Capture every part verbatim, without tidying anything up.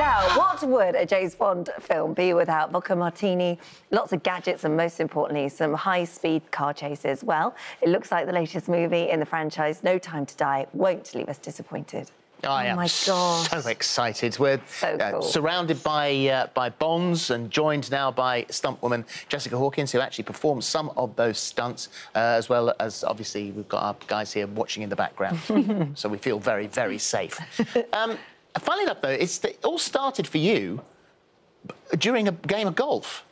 Now, what would a James Bond film be without vodka martini, lots of gadgets, and most importantly, some high-speed car chases? Well, it looks like the latest movie in the franchise, No Time to Die, won't leave us disappointed. I am oh my gosh. So excited. We're so cool. uh, surrounded by uh, by Bonds and joined now by stuntwoman Jessica Hawkins, who actually performed some of those stunts, uh, as well as, obviously, we've got our guys here watching in the background. So we feel very, very safe. um, funnily enough, though, it's, it all started for you during a game of golf.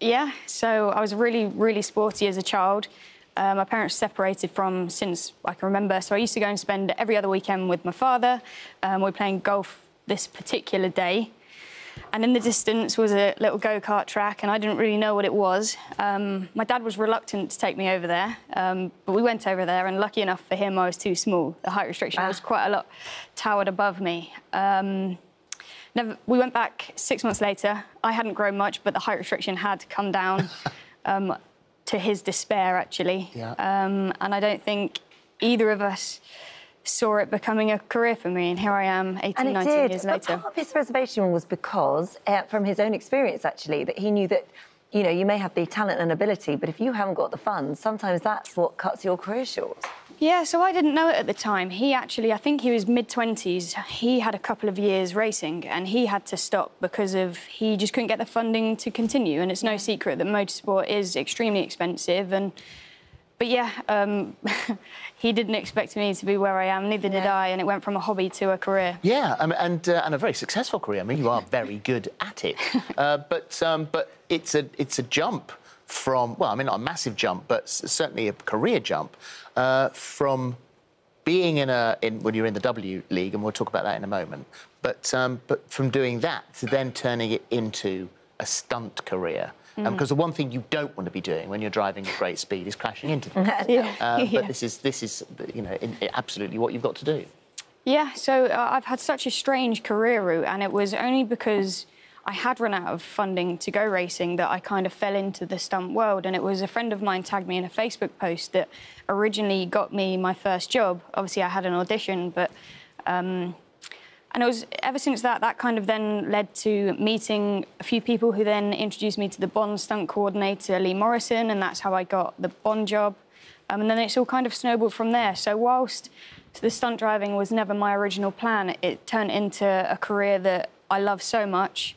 Yeah, so I was really, really sporty as a child. Uh, my parents separated from since I can remember, so I used to go and spend every other weekend with my father. Um, we were playing golf this particular day, and in the distance was a little go-kart track, and I didn't really know what it was. Um, my dad was reluctant to take me over there, um, but we went over there, and lucky enough for him, I was too small. The height restriction ah. was quite a lot towered above me. Um, never, we went back six months later. I hadn't grown much, but the height restriction had come down. um, To his despair, actually. Yeah. Um, and I don't think either of us saw it becoming a career for me. And here I am, eighteen, nineteen years later. But part of his reservation was because, uh, from his own experience, actually, that he knew that, you know, you may have the talent and ability, but if you haven't got the funds, sometimes that's what cuts your career short. Yeah, so I didn't know it at the time. He actually, I think he was mid twenties. He had a couple of years racing, and he had to stop because of he just couldn't get the funding to continue. And it's no secret that motorsport is extremely expensive. And but yeah, um, he didn't expect me to be where I am. Neither did yeah. I, and it went from a hobby to a career. Yeah, um, and uh, and a very successful career. I mean, you are very good at it. Uh, but um, but it's a it's a jump. From, well, I mean, not a massive jump, but certainly a career jump, uh, from being in a, in, when you're in the W League, and we'll talk about that in a moment, but, um, but from doing that to then turning it into a stunt career. Mm. Um, because the one thing you don't want to be doing when you're driving at great speed is crashing into them. yeah. Um, but yeah. this is, this is you know, in, in absolutely what you've got to do. Yeah, so uh, I've had such a strange career route, and it was only because I had run out of funding to go racing that I kind of fell into the stunt world. And it was a friend of mine tagged me in a Facebook post that originally got me my first job. Obviously, I had an audition, but... Um, and it was ever since that, that kind of then led to meeting a few people who then introduced me to the Bond stunt coordinator, Lee Morrison, and that's how I got the Bond job. Um, and then it's all kind of snowballed from there. So whilst the stunt driving was never my original plan, it turned into a career that I love so much.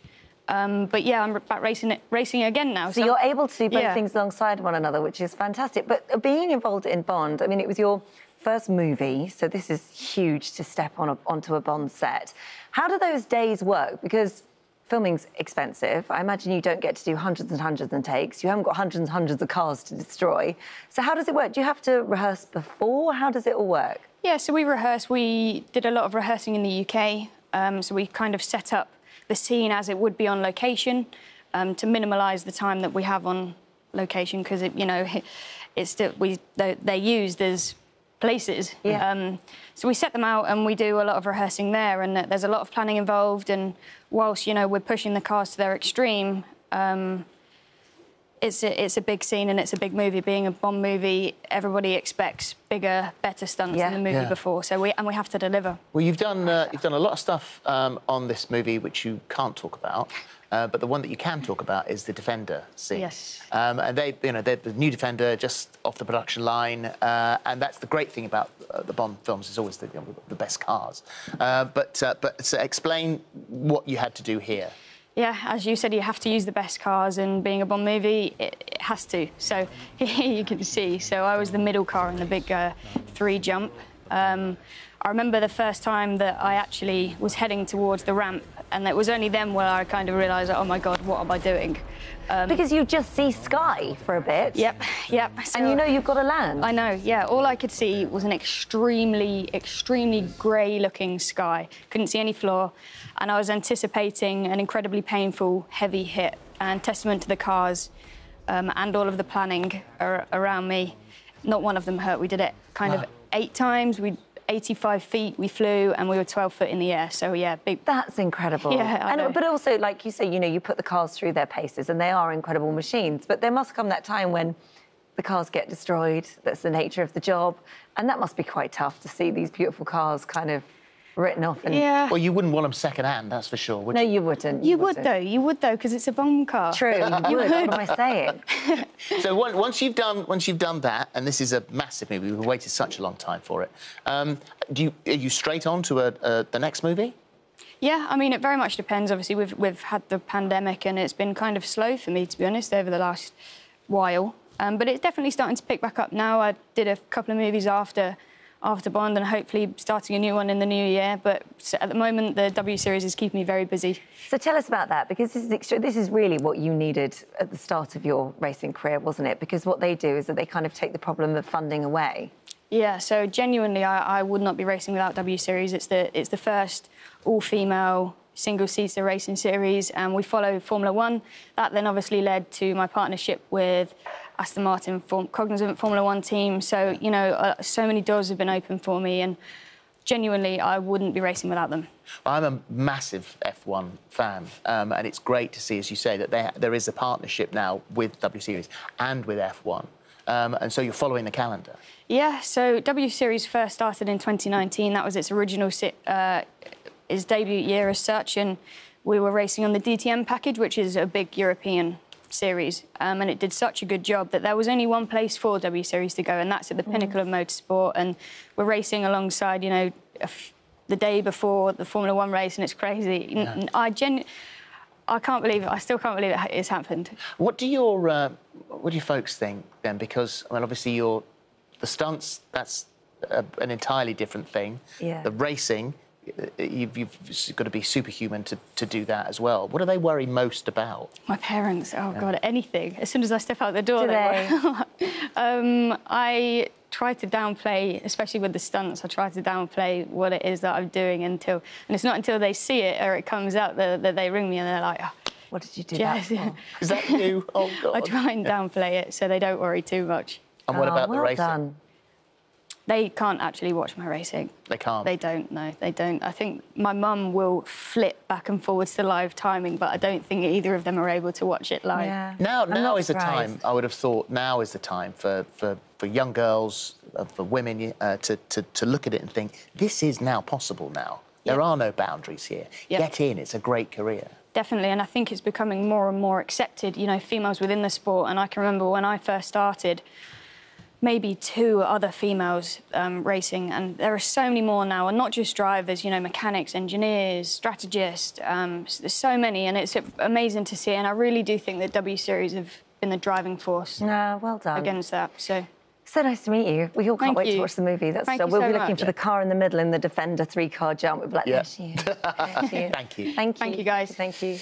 Um, but, yeah, I'm back racing, racing again now. So, so you're I'm... able to do both yeah. things alongside one another, which is fantastic. But being involved in Bond, I mean, it was your first movie, so this is huge to step on a, onto a Bond set. How do those days work? Because filming's expensive. I imagine you don't get to do hundreds and hundreds of takes. You haven't got hundreds and hundreds of cars to destroy. So how does it work? Do you have to rehearse before? How does it all work? Yeah, so we rehearse. We did a lot of rehearsing in the U K, um, so we kind of set up the scene as it would be on location, um, to minimise the time that we have on location, because it, you know, it, it's still we they're, they're used as places. Yeah. Um, so we set them out and we do a lot of rehearsing there, and there's a lot of planning involved. And whilst you know we're pushing the cars to their extreme, um, it's a, it's a big scene and it's a big movie. Being a Bond movie, everybody expects bigger, better stunts yeah. than the movie yeah. before. So we and we have to deliver. Well, you've done uh, you've done a lot of stuff um, on this movie which you can't talk about, uh, but the one that you can talk about is the Defender scene. Yes. Um, and they, you know, they're the new Defender just off the production line, uh, and that's the great thing about uh, the Bond films is always the, you know, the best cars. Uh, but uh, but so explain what you had to do here. Yeah, as you said, you have to use the best cars, and being a Bond movie, it, it has to. So here you can see. So I was the middle car in the big uh, three jump. Um, I remember the first time that I actually was heading towards the ramp, and it was only then where I kind of realised, oh my God, what am I doing? Um, because you just see sky for a bit. Yep, yep. So, and you know you've got to land. I know, yeah. All I could see was an extremely, extremely grey-looking sky. Couldn't see any floor, and I was anticipating an incredibly painful, heavy hit, and testament to the cars um, and all of the planning ar around me. Not one of them hurt. We did it kind wow. of eight times. We. eighty-five feet we flew, and we were twelve foot in the air, so yeah, big... That's incredible. Yeah, I know. And, but also, like you say, you know, you put the cars through their paces, and they are incredible machines, but there must come that time when the cars get destroyed. That's the nature of the job, and that must be quite tough to see these beautiful cars kind of written off. And... Yeah. Well, you wouldn't want them second-hand, that's for sure, would no, you? No, you wouldn't. You, you would, though. You would, though, because it's a bomb car. True, you would. What am I saying? So once you've done once you've done that, and this is a massive movie, we've waited such a long time for it, um, do you, are you straight on to a, a, the next movie? Yeah, I mean, it very much depends. Obviously, we've, we've had the pandemic and it's been kind of slow for me, to be honest, over the last while. Um, but it's definitely starting to pick back up now. I did a couple of movies after after Bond and hopefully starting a new one in the new year. But at the moment, the W Series is keeping me very busy. So tell us about that, because this is, extra this is really what you needed at the start of your racing career, wasn't it? Because what they do is that they kind of take the problem of funding away. Yeah, so genuinely, I, I would not be racing without W Series. It's the, it's the first all-female single-seater racing series, and we follow Formula One. That then obviously led to my partnership with Aston Martin, form, cognizant Formula One team. So, you know, uh, so many doors have been open for me, and genuinely, I wouldn't be racing without them. I'm a massive F one fan, um, and it's great to see, as you say, that there, there is a partnership now with W Series and with F one. Um, and so you're following the calendar. Yeah, so W Series first started in twenty nineteen. That was its original, uh, its debut year as such, and we were racing on the D T M package, which is a big European series, um, and it did such a good job that there was only one place for W Series to go, and that's at the mm. pinnacle of motorsport, and we're racing alongside, you know, the day before the Formula One race, and it's crazy. Yeah. I genu I can't believe it. I still can't believe it it's happened. What do your uh, what do your folks think then? Because I mean, obviously, your the stunts, that's a, an entirely different thing. Yeah. The racing, you've, you've got to be superhuman to to do that as well. What do they worry most about? My parents. Oh yeah. God, anything. As soon as I step out the door, do they. they? um, I try to downplay, especially with the stunts. I try to downplay what it is that I'm doing until, and it's not until they see it or it comes out that, that they ring me and they're like, oh, "What did you do?" Yes, that for? Is that you? Oh God! I try and downplay it so they don't worry too much. And what oh, about well the racing? Done. They can't actually watch my racing. They can't? They don't, no, they don't. I think my mum will flip back and forwards to live timing, but I don't think either of them are able to watch it live. Yeah. Now, now is surprised. the time, I would have thought, now is the time for, for, for young girls, uh, for women, uh, to, to, to look at it and think, this is now possible now. Yep. There are no boundaries here. Yep. Get in, it's a great career. Definitely, and I think it's becoming more and more accepted, you know, females within the sport, and I can remember when I first started, maybe two other females um, racing, and there are so many more now, and not just drivers, you know, mechanics, engineers, strategists, um, there's so many, and it's amazing to see, and I really do think that W Series have been the driving force no, well done. against that, so... So nice to meet you. We all can't Thank wait you. to watch the movie. That's Thank so, we'll you so be looking much. for the car in the middle in the Defender three-car jump. We'll be like, yeah. there she is. There she is. Thank you. Thank you. Thank you, guys. Thank you.